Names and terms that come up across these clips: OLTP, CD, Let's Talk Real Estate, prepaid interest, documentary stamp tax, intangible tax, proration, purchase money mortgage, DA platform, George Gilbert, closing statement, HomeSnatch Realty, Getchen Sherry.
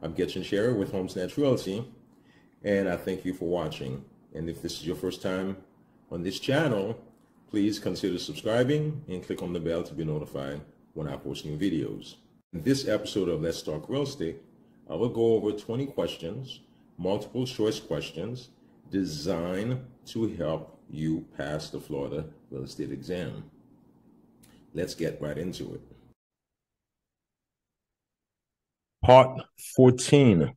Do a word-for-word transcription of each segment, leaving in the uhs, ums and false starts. I'm Getchen Sherry with HomeSnatch Realty, and I thank you for watching. And if this is your first time on this channel, please consider subscribing and click on the bell to be notified when I post new videos. In this episode of Let's Talk Real Estate, I will go over twenty questions, multiple choice questions, designed to help you pass the Florida real estate exam. Let's get right into it. Part fourteen,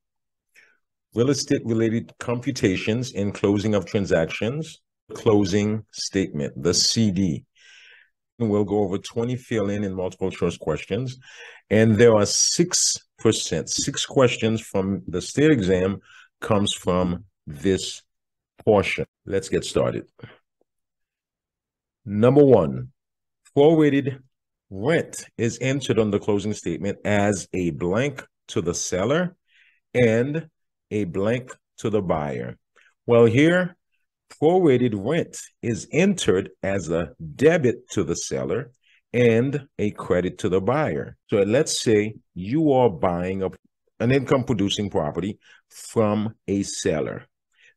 real estate related computations and closing of transactions, closing statement, the C D. And we'll go over twenty fill-in and multiple choice questions. And there are six percent, six questions from the state exam comes from this portion. Let's get started. Number one, prorated rent is entered on the closing statement as a blank to the seller and a blank to the buyer. Well, here, prorated rent is entered as a debit to the seller and a credit to the buyer. So let's say you are buying a, an income-producing property from a seller.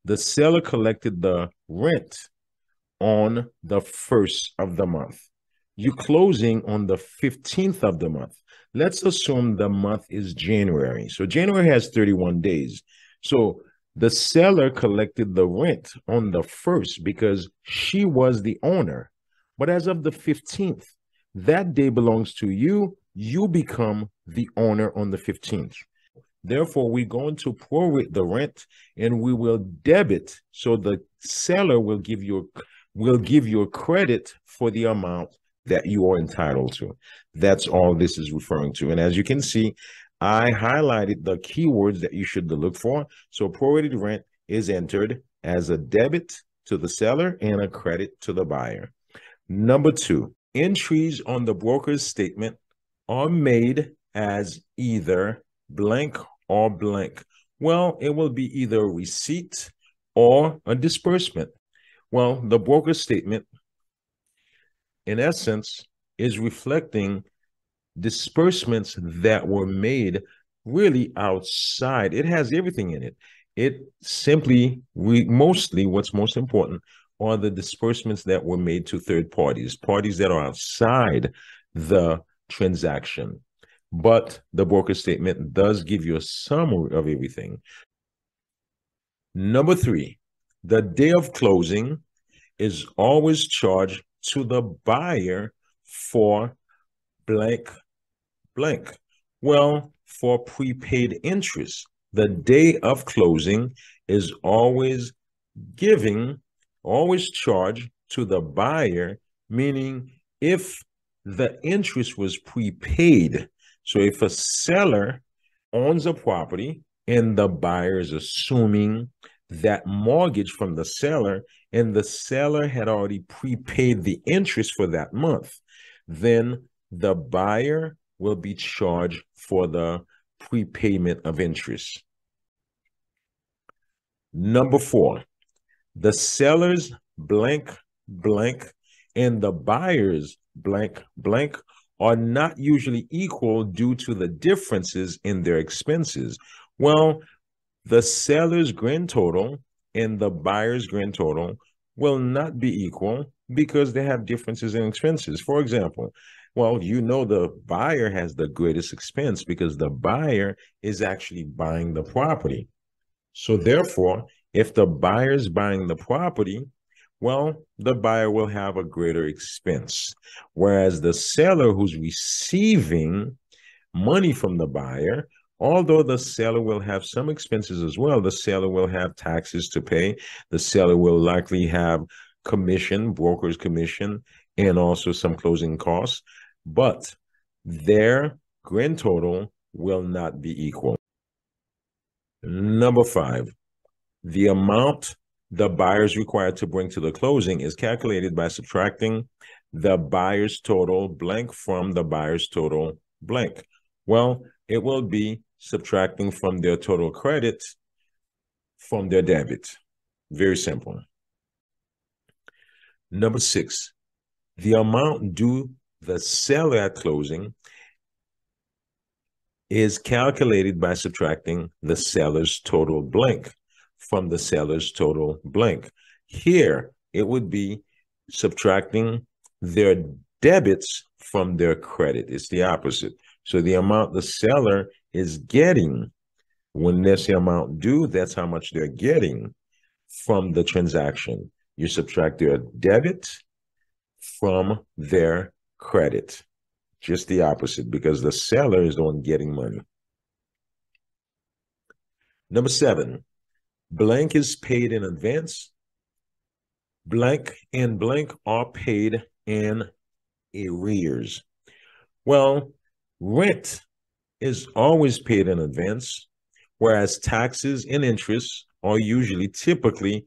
The seller collected the rent on the first of the month. You're closing on the fifteenth of the month. Let's assume the month is January. So January has thirty-one days. So the seller collected the rent on the first because she was the owner. But as of the fifteenth, that day belongs to you. You become the owner on the fifteenth. Therefore, we're going to prorate the rent and we will debit. So the seller will give you, will give you a credit for the amount that you are entitled to. That's all this is referring to. And as you can see, I highlighted the keywords that you should look for. So prorated rent is entered as a debit to the seller and a credit to the buyer. Number two, entries on the broker's statement are made as either blank or blank. Well, it will be either a receipt or a disbursement. Well, the broker's statement, in essence, is reflecting disbursements that were made really outside. It has everything in it. It simply, we mostly, what's most important are the disbursements that were made to third parties, parties that are outside the transaction. But the broker statement does give you a summary of everything. Number three, the day of closing is always charged to the buyer for blank, blank. Well, for prepaid interest, the day of closing is always giving, always charged to the buyer, meaning if the interest was prepaid. So if a seller owns a property and the buyer is assuming that mortgage from the seller and the seller had already prepaid the interest for that month, then the buyer will be charged for the prepayment of interest. Number four, the seller's blank, blank, and the buyer's blank, blank are not usually equal due to the differences in their expenses. Well, the seller's grand total and the buyer's grand total will not be equal because they have differences in expenses. For example, well, you know the buyer has the greatest expense because the buyer is actually buying the property. So therefore, if the buyer is buying the property, well, the buyer will have a greater expense. Whereas the seller who's receiving money from the buyer, although the seller will have some expenses as well, the seller will have taxes to pay. The seller will likely have commission, broker's commission, and also some closing costs, but their grand total will not be equal. Number five, the amount the buyer is required to bring to the closing is calculated by subtracting the buyer's total blank from the buyer's total blank. Well, it will be subtracting from their total credit from their debit. Very simple. Number six, the amount due the seller at closing is calculated by subtracting the seller's total blank from the seller's total blank. Here, it would be subtracting their debits from their credit. It's the opposite. So the amount the seller is getting, when there's the amount due, that's how much they're getting from the transaction. You subtract their debit from their credit. Just the opposite, because the seller is the one getting money. Number seven, blank is paid in advance. Blank and blank are paid in arrears. Well, rent is always paid in advance, whereas taxes and interest are usually typically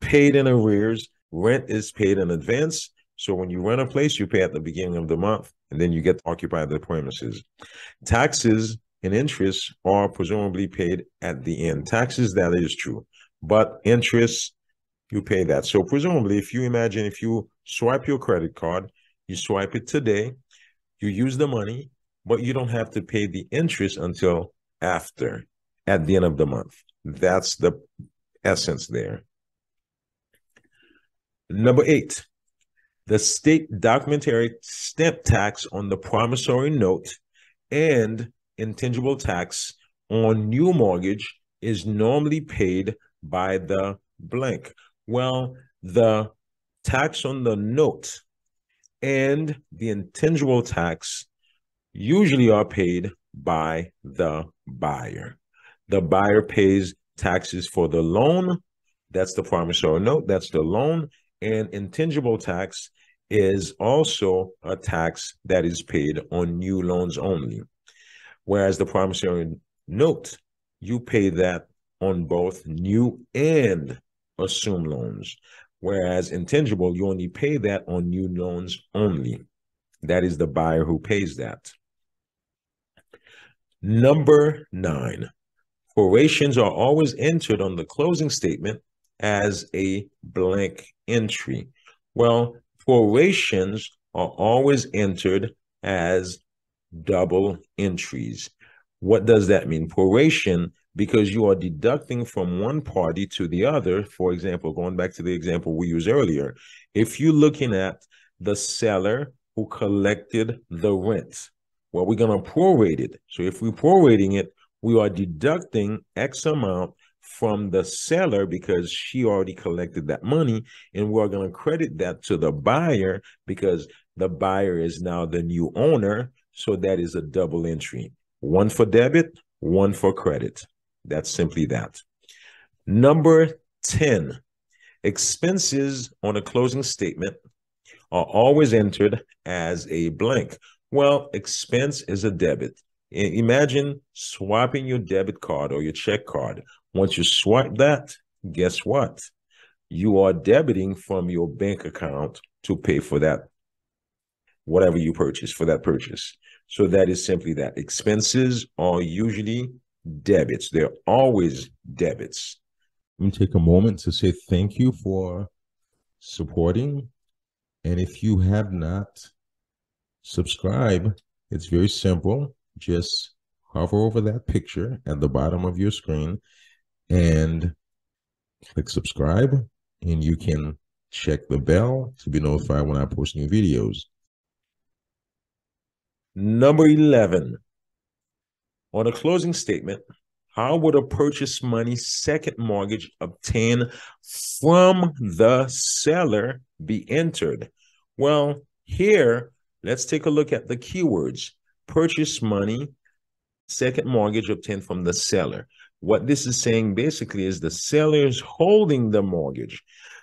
paid in arrears. Rent is paid in advance. So when you rent a place, you pay at the beginning of the month, and then you get to occupy the premises. Taxes and interest are presumably paid at the end. Taxes, that is true, but interest, you pay that. So presumably, if you imagine, if you swipe your credit card, you swipe it today, you use the money, but you don't have to pay the interest until after, at the end of the month. That's the essence there. Number eight. The state documentary stamp tax on the promissory note and intangible tax on new mortgage is normally paid by the blank. Well, the tax on the note and the intangible tax usually are paid by the buyer. The buyer pays taxes for the loan. That's the promissory note. That's the loan. And intangible tax is also a tax that is paid on new loans only. Whereas the promissory note, you pay that on both new and assumed loans. Whereas intangible, you only pay that on new loans only. That is the buyer who pays that. Number nine, prorations are always entered on the closing statement as a blank entry. Well, prorations are always entered as double entries. What does that mean? Proration, because you are deducting from one party to the other. For example, going back to the example we used earlier, if you're looking at the seller who collected the rent, well, we're going to prorate it. So if we're prorating it, we are deducting X amount from the seller because she already collected that money, and we're going to credit that to the buyer because the buyer is now the new owner. So that is a double entry. One for debit, one for credit. That's simply that. Number ten, expenses on a closing statement are always entered as a blank. Well, expense is a debit. Imagine swapping your debit card or your check card. Once you swipe that, guess what? You are debiting from your bank account to pay for that, whatever you purchase, for that purchase. So that is simply that. Expenses are usually debits. They're always debits. Let me take a moment to say thank you for supporting. And if you have not subscribed, it's very simple. Just hover over that picture at the bottom of your screen and click subscribe, and you can check the bell to be notified when I post new videos. Number eleven, on a closing statement, how would a purchase money second mortgage obtained from the seller be entered? Well, here, let's take a look at the keywords. Purchase money, second mortgage obtained from the seller. What this is saying basically is the seller is holding the mortgage,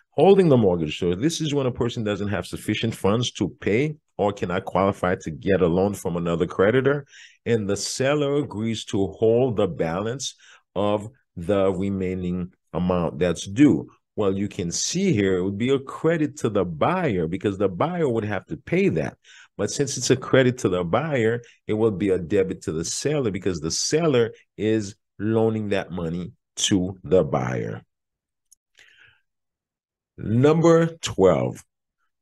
holding the mortgage. So this is when a person doesn't have sufficient funds to pay or cannot qualify to get a loan from another creditor, and the seller agrees to hold the balance of the remaining amount that's due. Well, you can see here, it would be a credit to the buyer because the buyer would have to pay that. But since it's a credit to the buyer, it will be a debit to the seller because the seller is loaning that money to the buyer. Number twelve,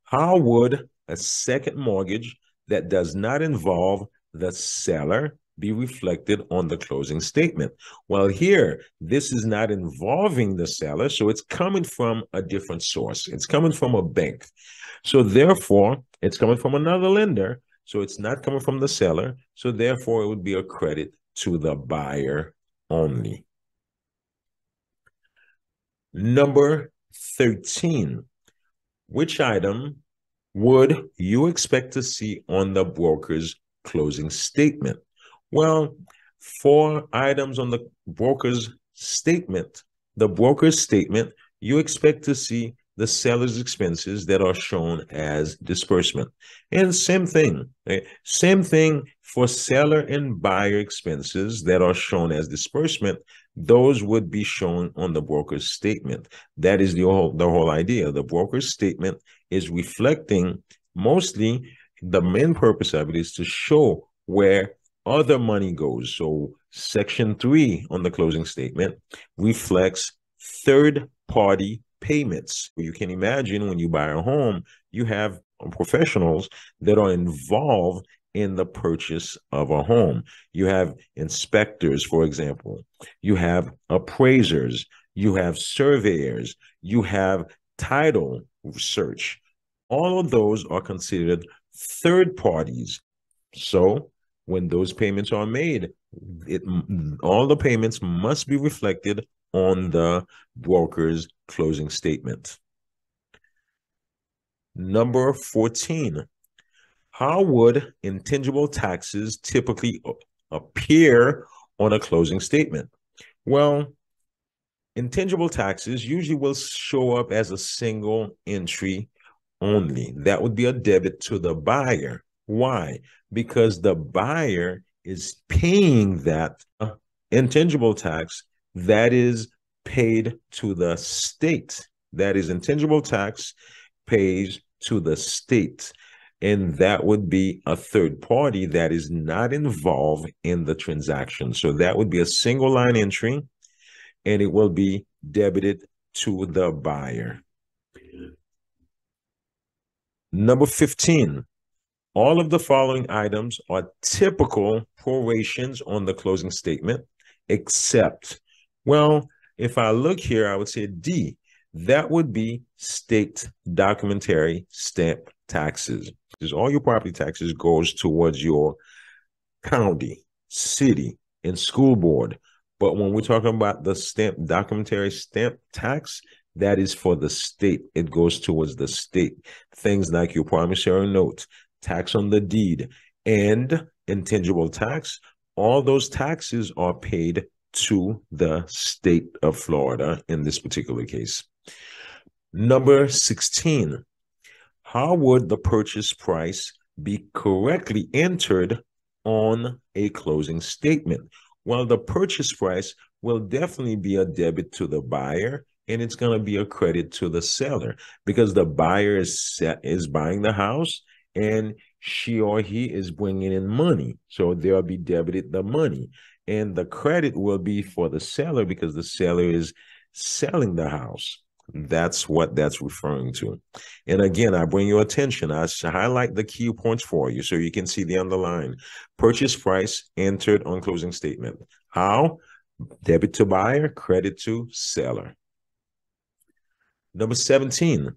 how would a second mortgage that does not involve the seller be reflected on the closing statement. Well, here, this is not involving the seller, so it's coming from a different source. It's coming from a bank. So therefore, it's coming from another lender, so it's not coming from the seller. So therefore, it would be a credit to the buyer only. Number thirteen, which item would you expect to see on the broker's closing statement? Well, for items on the broker's statement, the broker's statement, you expect to see the seller's expenses that are shown as disbursement. And same thing, right? Same thing for seller and buyer expenses that are shown as disbursement. Those would be shown on the broker's statement. That is the whole, the whole idea. The broker's statement is reflecting mostly the main purpose of it is to show where other money goes. So section three on the closing statement reflects third-party payments. You can imagine when you buy a home, you have professionals that are involved in the purchase of a home. You have inspectors, for example. You have appraisers. You have surveyors. You have title search. All of those are considered third parties. So when those payments are made, it, all the payments must be reflected on the broker's closing statement. Number fourteen, how would intangible taxes typically appear on a closing statement? Well, intangible taxes usually will show up as a single entry only. That would be a debit to the buyer. Why? Because the buyer is paying that intangible tax that is paid to the state. That is intangible tax pays to the state. And that would be a third party that is not involved in the transaction. So that would be a single line entry, and it will be debited to the buyer. Number fifteen, all of the following items are typical prorations on the closing statement, except, well, if I look here, I would say D. That would be state documentary stamp taxes. Because all your property taxes goes towards your county, city, and school board. But when we're talking about the stamp documentary stamp tax, that is for the state. It goes towards the state. Things like your promissory note, tax on the deed, and intangible tax, all those taxes are paid to the state of Florida in this particular case. Number sixteen, how would the purchase price be correctly entered on a closing statement? Well, the purchase price will definitely be a debit to the buyer, and it's going to be a credit to the seller because the buyer is set, is buying the house, and she or he is bringing in money. So they'll be debited the money. And the credit will be for the seller because the seller is selling the house. That's what that's referring to. And again, I bring your attention. I highlight the key points for you so you can see the underline. Purchase price entered on closing statement. How? Debit to buyer, credit to seller. Number seventeen.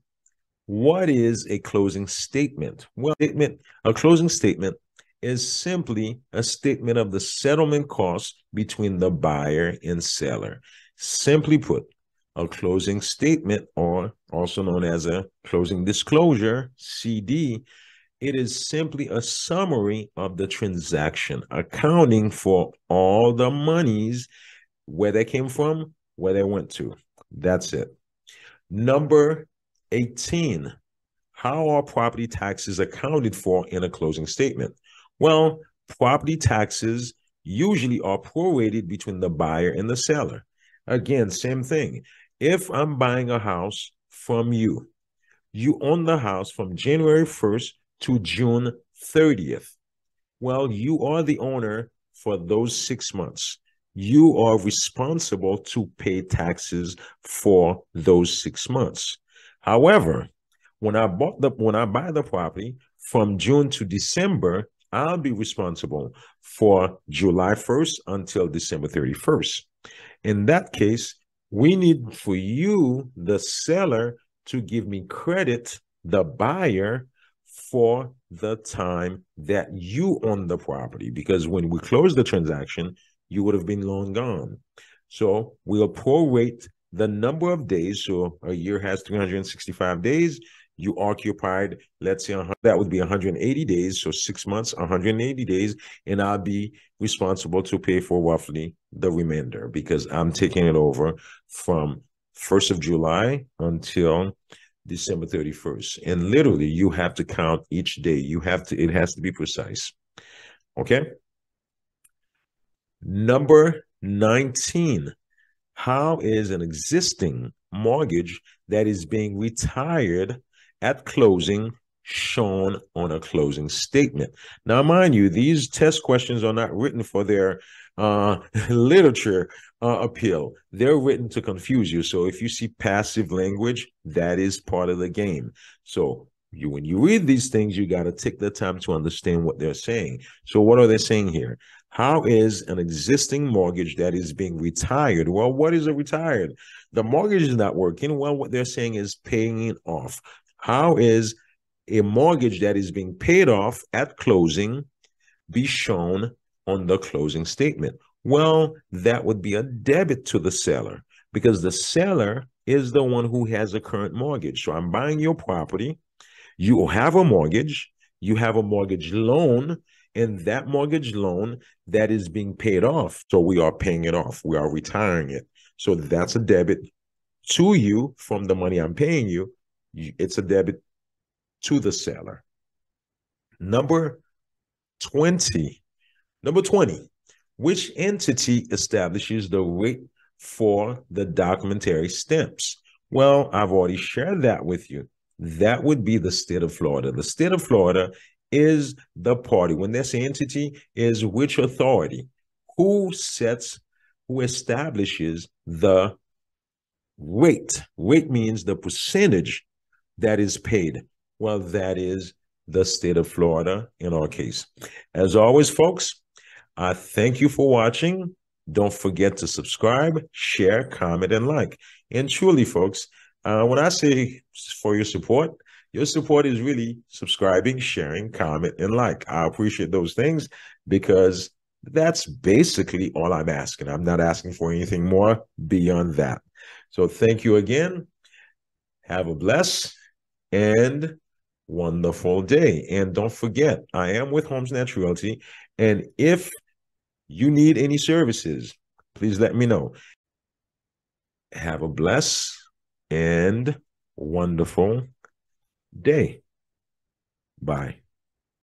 What is a closing statement? Well, statement, a closing statement is simply a statement of the settlement costs between the buyer and seller. Simply put, a closing statement, or also known as a closing disclosure, C D, it is simply a summary of the transaction, accounting for all the monies, where they came from, where they went to. That's it. Number eighteen, how are property taxes accounted for in a closing statement? Well, property taxes usually are prorated between the buyer and the seller. Again, same thing. If I'm buying a house from you, you own the house from January first to June thirtieth. Well, you are the owner for those six months. You are responsible to pay taxes for those six months. However, when I bought the when I buy the property from June to December, I'll be responsible for July first until December thirty-first. In that case, we need for you, the seller, to give me credit, the buyer, for the time that you own the property, because when we close the transaction, you would have been long gone. So we'll prorate the number of days. So a year has three hundred sixty-five days. You occupied, let's say, that would be one hundred eighty days. So six months, one hundred eighty days. And I'll be responsible to pay for roughly the remainder, because I'm taking it over from first of July until December thirty-first. And literally, you have to count each day. You have to, it has to be precise. Okay. Number nineteen. How is an existing mortgage that is being retired at closing shown on a closing statement? Now, mind you, these test questions are not written for their uh, literature uh, appeal. They're written to confuse you. So if you see passive language, that is part of the game. So you, when you read these things, you got to take the time to understand what they're saying. So what are they saying here? How is an existing mortgage that is being retired? Well, what is a retired? The mortgage is not working. Well, what they're saying is paying it off. How is a mortgage that is being paid off at closing be shown on the closing statement? Well, that would be a debit to the seller, because the seller is the one who has a current mortgage. So I'm buying your property. You have a mortgage. You have a mortgage loan. And that mortgage loan that is being paid off. So we are paying it off. We are retiring it. So that's a debit to you from the money I'm paying you. It's a debit to the seller. Number twenty. Number twenty. Which entity establishes the rate for the documentary stamps? Well, I've already shared that with you. That would be the state of Florida. The state of Florida is the party. When they say entity, is which authority? Who sets, who establishes the rate? Rate means the percentage that is paid. Well, that is the state of Florida in our case. As always, folks, I thank you for watching. Don't forget to subscribe, share, comment, and like. And truly, folks, uh, when I say for your support, your support is really subscribing, sharing, comment, and like. I appreciate those things, because that's basically all I'm asking. I'm not asking for anything more beyond that. So thank you again. Have a blessed and wonderful day. And don't forget, I am with HomeSnatch Realty. And if you need any services, please let me know. Have a blessed and wonderful day. Bye.